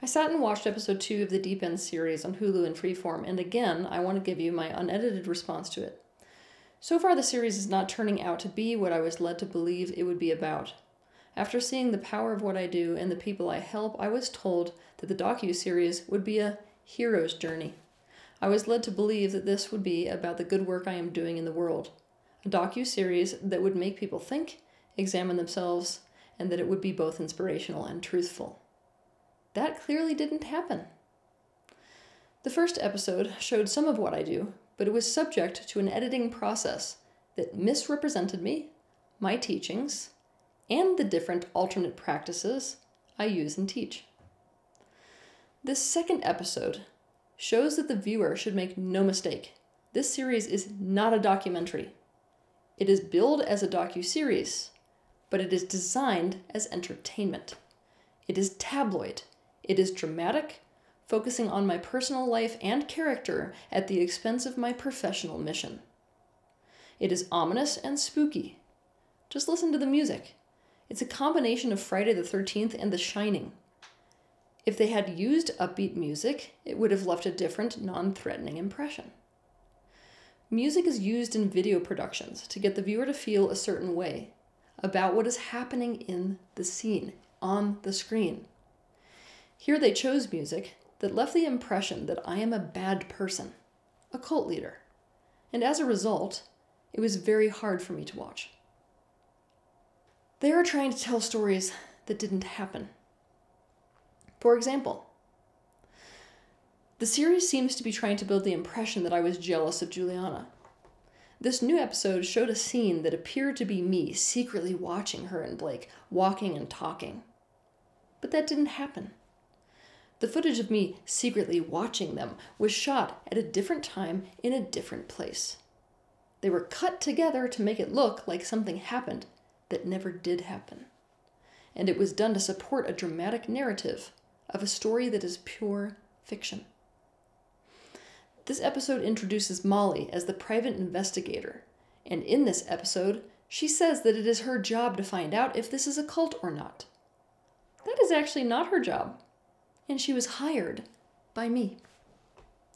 I sat and watched episode 2 of the Deep End series on Hulu and Freeform, and again, I want to give you my unedited response to it. So far, the series is not turning out to be what I was led to believe it would be about. After seeing the power of what I do and the people I help, I was told that the docuseries would be a hero's journey. I was led to believe that this would be about the good work I am doing in the world. A docuseries that would make people think, examine themselves, and that it would be both inspirational and truthful. That clearly didn't happen. The first episode showed some of what I do, but it was subject to an editing process that misrepresented me, my teachings, and the different alternate practices I use and teach. This second episode shows that the viewer should make no mistake. This series is not a documentary. It is billed as a docuseries, but it is designed as entertainment. It is tabloid. It is dramatic, focusing on my personal life and character at the expense of my professional mission. It is ominous and spooky. Just listen to the music. It's a combination of Friday the 13th and The Shining. If they had used upbeat music, it would have left a different, non-threatening impression. Music is used in video productions to get the viewer to feel a certain way about what is happening in the scene, on the screen. Here they chose music that left the impression that I am a bad person, a cult leader, and as a result, it was very hard for me to watch. They are trying to tell stories that didn't happen. For example, the series seems to be trying to build the impression that I was jealous of Juliana. This new episode showed a scene that appeared to be me secretly watching her and Blake, walking and talking. But that didn't happen. The footage of me secretly watching them was shot at a different time in a different place. They were cut together to make it look like something happened that never did happen. And it was done to support a dramatic narrative of a story that is pure fiction. This episode introduces Molly as the private investigator, and in this episode, she says that it is her job to find out if this is a cult or not. That is actually not her job, and she was hired by me.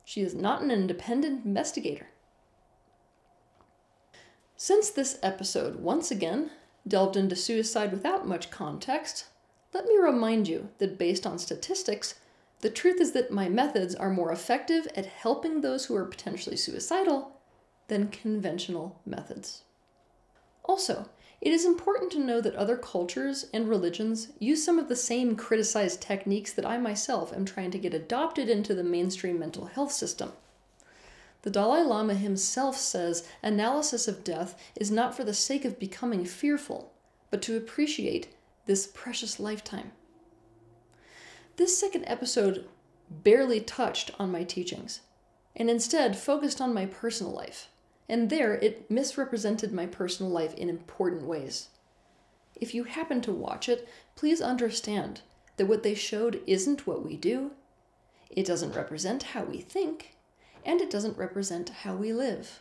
She is not an independent investigator. Since this episode, once again, delved into suicide without much context, let me remind you that based on statistics, the truth is that my methods are more effective at helping those who are potentially suicidal than conventional methods. Also, it is important to know that other cultures and religions use some of the same criticized techniques that I myself am trying to get adopted into the mainstream mental health system. The Dalai Lama himself says analysis of death is not for the sake of becoming fearful, but to appreciate this precious lifetime. This second episode barely touched on my teachings, and instead focused on my personal life, and there it misrepresented my personal life in important ways. If you happen to watch it, please understand that what they showed isn't what we do, it doesn't represent how we think, and it doesn't represent how we live.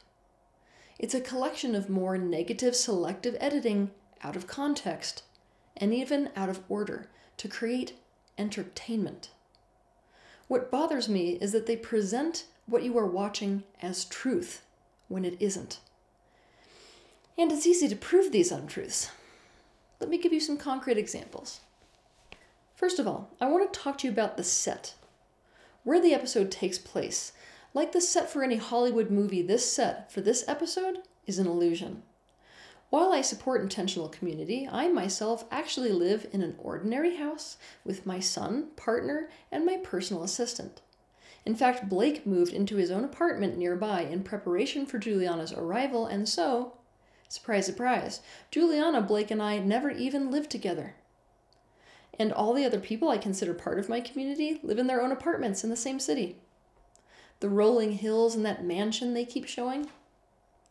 It's a collection of more negative selective editing out of context, and even out of order, to create entertainment. What bothers me is that they present what you are watching as truth when it isn't. And it's easy to prove these untruths. Let me give you some concrete examples. First of all, I want to talk to you about the set, where the episode takes place. Like the set for any Hollywood movie, this set for this episode is an illusion. While I support intentional community, I myself actually live in an ordinary house with my son, partner, and my personal assistant. In fact, Blake moved into his own apartment nearby in preparation for Juliana's arrival, and so, surprise, surprise, Juliana, Blake, and I never even lived together. And all the other people I consider part of my community live in their own apartments in the same city. The rolling hills and that mansion they keep showing,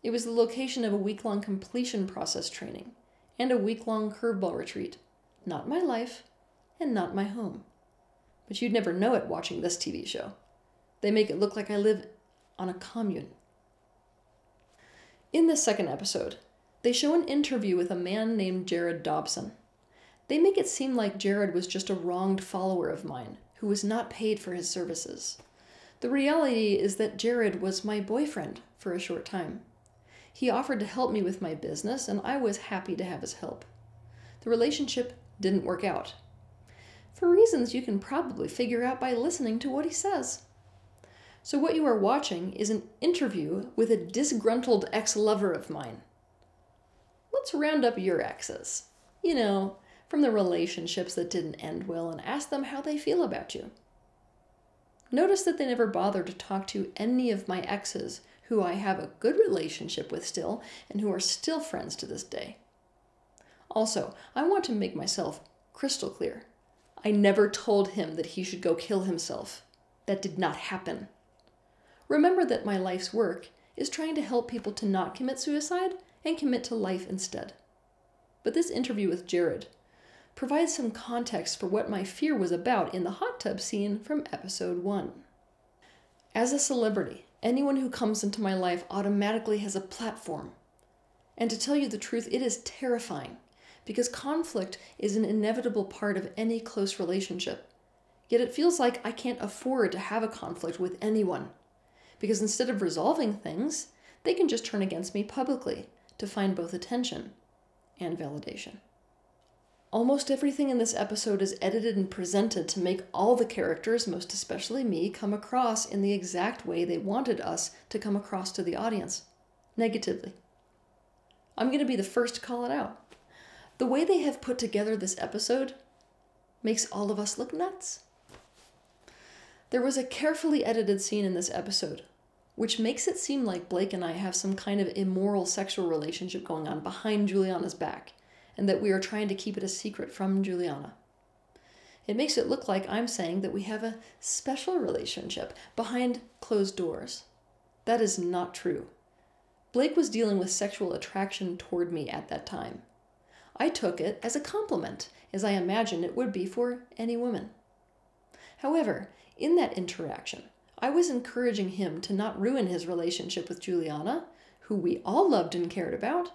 it was the location of a week-long completion process training and a week-long curveball retreat. Not my life and not my home. But you'd never know it watching this TV show. They make it look like I live on a commune. In this second episode, they show an interview with a man named Jared Dobson. They make it seem like Jared was just a wronged follower of mine who was not paid for his services. The reality is that Jared was my boyfriend for a short time. He offered to help me with my business, and I was happy to have his help. The relationship didn't work out, for reasons you can probably figure out by listening to what he says. So what you are watching is an interview with a disgruntled ex-lover of mine. Let's round up your exes, you know, from the relationships that didn't end well, and ask them how they feel about you. Notice that they never bothered to talk to any of my exes who I have a good relationship with still and who are still friends to this day. Also, I want to make myself crystal clear. I never told him that he should go kill himself. That did not happen. Remember that my life's work is trying to help people to not commit suicide and commit to life instead. But this interview with Jared provides some context for what my fear was about in the hot tub scene from episode 1. As a celebrity, anyone who comes into my life automatically has a platform. And to tell you the truth, it is terrifying, because conflict is an inevitable part of any close relationship. Yet it feels like I can't afford to have a conflict with anyone, because instead of resolving things, they can just turn against me publicly to find both attention and validation. Almost everything in this episode is edited and presented to make all the characters, most especially me, come across in the exact way they wanted us to come across to the audience, negatively. I'm going to be the first to call it out. The way they have put together this episode makes all of us look nuts. There was a carefully edited scene in this episode, which makes it seem like Blake and I have some kind of immoral sexual relationship going on behind Juliana's back, and that we are trying to keep it a secret from Juliana. It makes it look like I'm saying that we have a special relationship behind closed doors. That is not true. Blake was dealing with sexual attraction toward me at that time. I took it as a compliment, as I imagine it would be for any woman. However, in that interaction, I was encouraging him to not ruin his relationship with Juliana, who we all loved and cared about,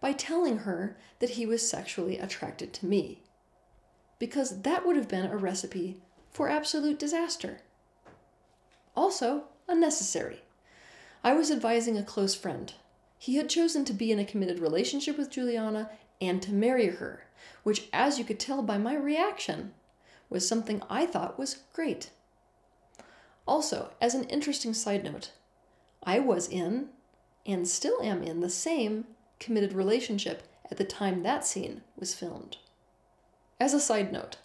by telling her that he was sexually attracted to me, because that would have been a recipe for absolute disaster. Also, unnecessary. I was advising a close friend. He had chosen to be in a committed relationship with Juliana and to marry her, which, as you could tell by my reaction, was something I thought was great. Also, as an interesting side note, I was in, and still am in, the same committed relationship at the time that scene was filmed. As a side note,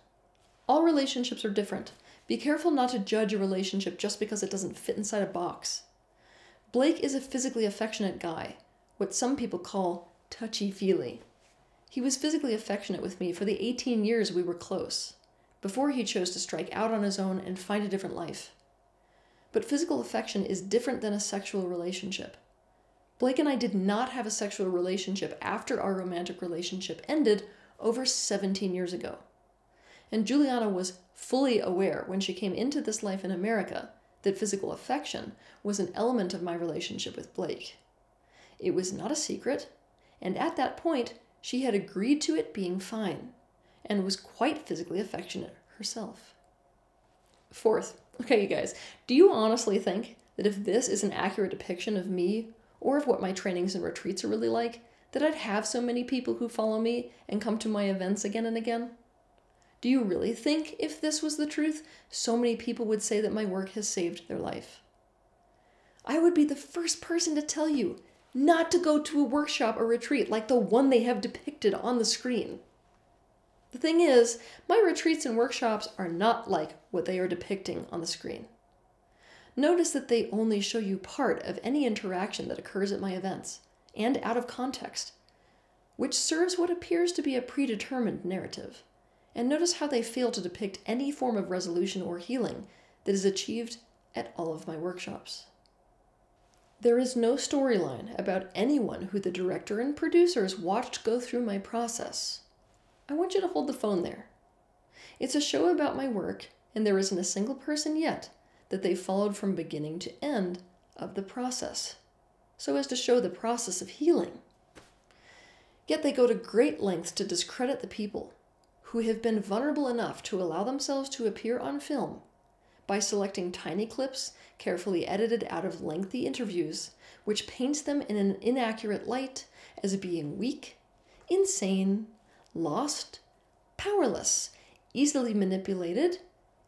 all relationships are different. Be careful not to judge a relationship just because it doesn't fit inside a box. Blake is a physically affectionate guy, what some people call touchy-feely. He was physically affectionate with me for the 18 years we were close, before he chose to strike out on his own and find a different life. But physical affection is different than a sexual relationship. Blake and I did not have a sexual relationship after our romantic relationship ended over 17 years ago. And Juliana was fully aware when she came into this life in America that physical affection was an element of my relationship with Blake. It was not a secret, and at that point, she had agreed to it being fine, and was quite physically affectionate herself. Fourth, okay you guys, do you honestly think that if this is an accurate depiction of me, or of what my trainings and retreats are really like, that I'd have so many people who follow me and come to my events again and again? Do you really think if this was the truth, so many people would say that my work has saved their life? I would be the first person to tell you not to go to a workshop or retreat like the one they have depicted on the screen. The thing is, my retreats and workshops are not like what they are depicting on the screen. Notice that they only show you part of any interaction that occurs at my events, and out of context, which serves what appears to be a predetermined narrative. And notice how they fail to depict any form of resolution or healing that is achieved at all of my workshops. There is no storyline about anyone who the director and producers watched go through my process. I want you to hold the phone there. It's a show about my work, and there isn't a single person yet that they followed from beginning to end of the process, so as to show the process of healing. Yet they go to great lengths to discredit the people who have been vulnerable enough to allow themselves to appear on film by selecting tiny clips carefully edited out of lengthy interviews, which paints them in an inaccurate light as being weak, insane, lost, powerless, easily manipulated,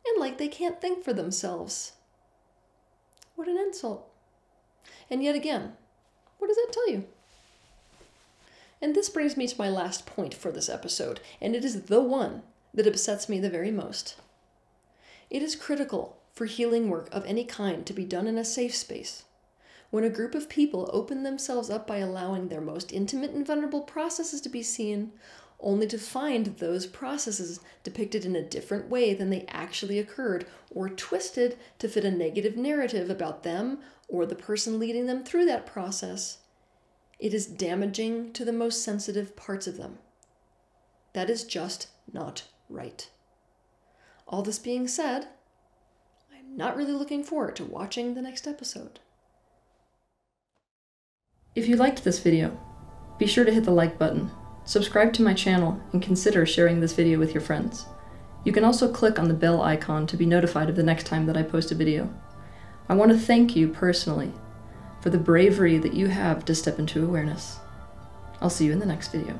and like they can't think for themselves. What an insult. And yet again, what does that tell you? And this brings me to my last point for this episode, and it is the one that upsets me the very most. It is critical for healing work of any kind to be done in a safe space. When a group of people open themselves up by allowing their most intimate and vulnerable processes to be seen, only to find those processes depicted in a different way than they actually occurred, or twisted to fit a negative narrative about them or the person leading them through that process, it is damaging to the most sensitive parts of them. That is just not right. All this being said, I'm not really looking forward to watching the next episode. If you liked this video, be sure to hit the like button, subscribe to my channel, and consider sharing this video with your friends. You can also click on the bell icon to be notified of the next time that I post a video. I want to thank you personally for the bravery that you have to step into awareness. I'll see you in the next video.